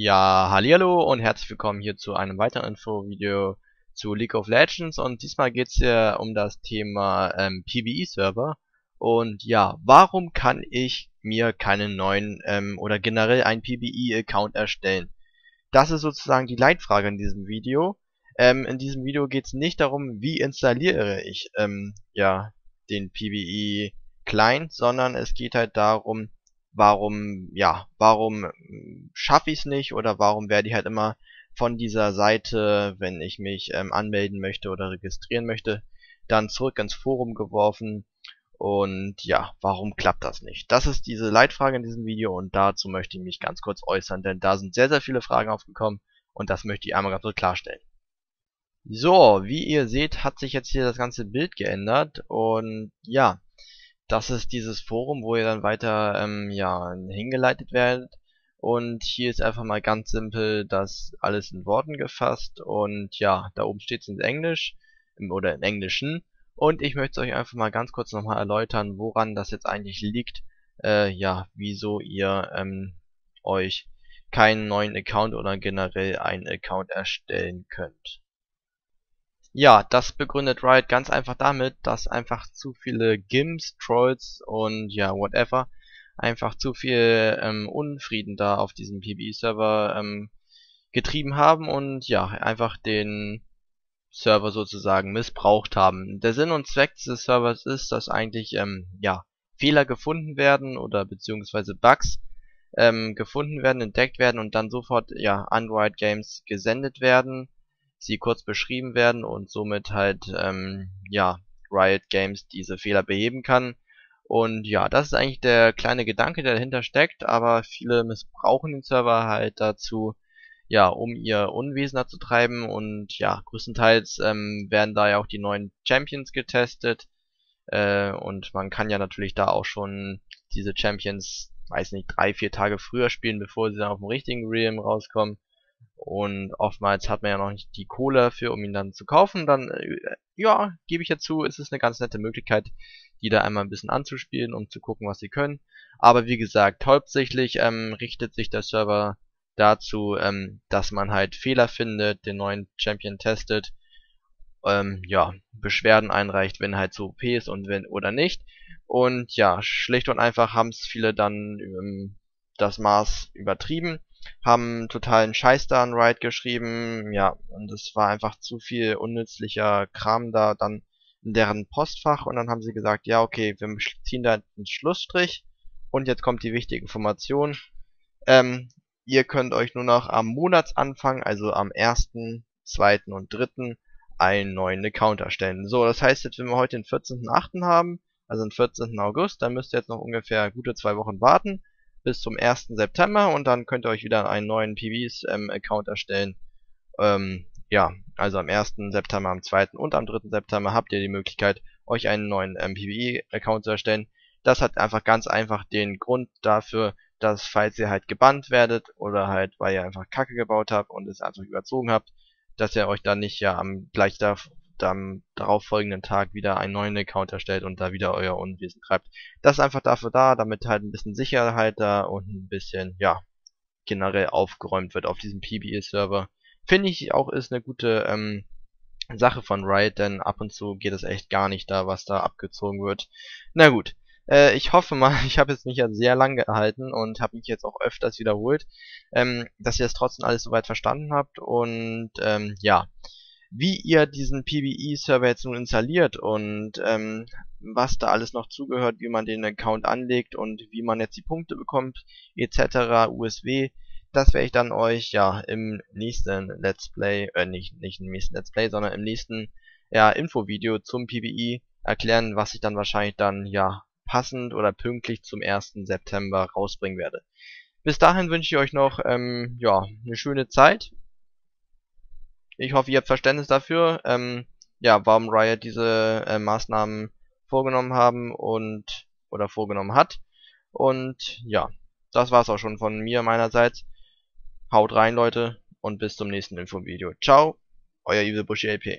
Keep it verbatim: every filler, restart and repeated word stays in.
Ja, hallihallo und herzlich willkommen hier zu einem weiteren Infovideo zu League of Legends, und diesmal geht es hier um das Thema ähm, P B E Server. Und ja, warum kann ich mir keinen neuen ähm, oder generell einen P B E Account erstellen? Das ist sozusagen die Leitfrage in diesem Video. Ähm, in diesem Video geht es nicht darum, wie installiere ich ähm, ja, den P B E Client, sondern es geht halt darum, warum, ja, warum schaffe ich es nicht oder warum werde ich halt immer von dieser Seite, wenn ich mich ähm, anmelden möchte oder registrieren möchte, dann zurück ins Forum geworfen, und ja, warum klappt das nicht? Das ist diese Leitfrage in diesem Video, und dazu möchte ich mich ganz kurz äußern, denn da sind sehr, sehr viele Fragen aufgekommen und das möchte ich einmal ganz kurz klarstellen. So, wie ihr seht, hat sich jetzt hier das ganze Bild geändert, und ja, das ist dieses Forum, wo ihr dann weiter ähm, ja, hingeleitet werdet. Und hier ist einfach mal ganz simpel das alles in Worten gefasst. Und ja, da oben steht es in Englisch im, oder im Englischen. Und ich möchte es euch einfach mal ganz kurz nochmal erläutern, woran das jetzt eigentlich liegt. Äh, ja, wieso ihr ähm, euch keinen neuen Account oder generell einen Account erstellen könnt. Ja, das begründet Riot ganz einfach damit, dass einfach zu viele Gims, Trolls und ja, whatever, einfach zu viel ähm, Unfrieden da auf diesem P B E-Server ähm, getrieben haben und ja, einfach den Server sozusagen missbraucht haben. Der Sinn und Zweck des Servers ist, dass eigentlich ähm, ja, Fehler gefunden werden oder beziehungsweise Bugs ähm, gefunden werden, entdeckt werden und dann sofort ja an Riot Games gesendet werden, sie kurz beschrieben werden und somit halt ähm, ja, Riot Games diese Fehler beheben kann. Und ja, das ist eigentlich der kleine Gedanke, der dahinter steckt, aber viele missbrauchen den Server halt dazu, ja, um ihr Unwesen da zu treiben, und ja, größtenteils ähm, werden da ja auch die neuen Champions getestet äh, und man kann ja natürlich da auch schon diese Champions, weiß nicht, drei, vier Tage früher spielen, bevor sie dann auf dem richtigen Realm rauskommen. Und oftmals hat man ja noch nicht die Kohle für, um ihn dann zu kaufen. Dann, ja, gebe ich ja zu, ist es eine ganz nette Möglichkeit, die da einmal ein bisschen anzuspielen, um zu gucken, was sie können. Aber wie gesagt, hauptsächlich ähm, richtet sich der Server dazu, ähm, dass man halt Fehler findet, den neuen Champion testet, ähm, ja, Beschwerden einreicht, wenn halt so O P ist und wenn oder nicht. Und ja, schlicht und einfach haben es viele dann ähm, das Maß übertrieben, haben totalen Scheiß da an Riot geschrieben, ja, und es war einfach zu viel unnützlicher Kram da dann in deren Postfach, und dann haben sie gesagt, ja, okay, wir ziehen da einen Schlussstrich und jetzt kommt die wichtige Information. Ähm, ihr könnt euch nur noch am Monatsanfang, also am ersten, zweiten und dritten einen neuen Account erstellen. So, das heißt jetzt, wenn wir heute den vierzehnten achten haben, also den vierzehnten August, dann müsst ihr jetzt noch ungefähr gute zwei Wochen warten, bis zum ersten September, und dann könnt ihr euch wieder einen neuen P B E-Account ähm, erstellen. Ähm, ja, also am ersten September, am zweiten und am dritten September habt ihr die Möglichkeit, euch einen neuen ähm, P B E-Account zu erstellen. Das hat einfach ganz einfach den Grund dafür, dass, falls ihr halt gebannt werdet oder halt, weil ihr einfach Kacke gebaut habt und es einfach überzogen habt, dass ihr euch dann nicht ja am gleich da, am darauffolgenden Tag wieder einen neuen Account erstellt und da wieder euer Unwesen treibt. Das ist einfach dafür da, damit halt ein bisschen Sicherheit da und ein bisschen, ja, generell aufgeräumt wird auf diesem P B E-Server. Finde ich auch, ist eine gute ähm, Sache von Riot, denn ab und zu geht es echt gar nicht da, was da abgezogen wird. Na gut, äh, ich hoffe mal, ich habe jetzt mich ja sehr lang gehalten und habe mich jetzt auch öfters wiederholt, ähm, dass ihr es trotzdem alles soweit verstanden habt, und ähm, ja, wie ihr diesen P B E-Server jetzt nun installiert und ähm, was da alles noch zugehört, wie man den Account anlegt und wie man jetzt die Punkte bekommt, et cetera, U S W, das werde ich dann euch ja im nächsten Let's Play, äh, nicht, nicht im nächsten Let's Play, sondern im nächsten ja, Infovideo zum P B E erklären, was ich dann wahrscheinlich dann ja passend oder pünktlich zum ersten September rausbringen werde. Bis dahin wünsche ich euch noch ähm, ja, eine schöne Zeit. Ich hoffe, ihr habt Verständnis dafür, ähm, ja, warum Riot diese äh, Maßnahmen vorgenommen haben und, oder vorgenommen hat. Und ja, das war's auch schon von mir meinerseits. Haut rein, Leute, und bis zum nächsten Infovideo. Ciao, euer Evil Buschi L P.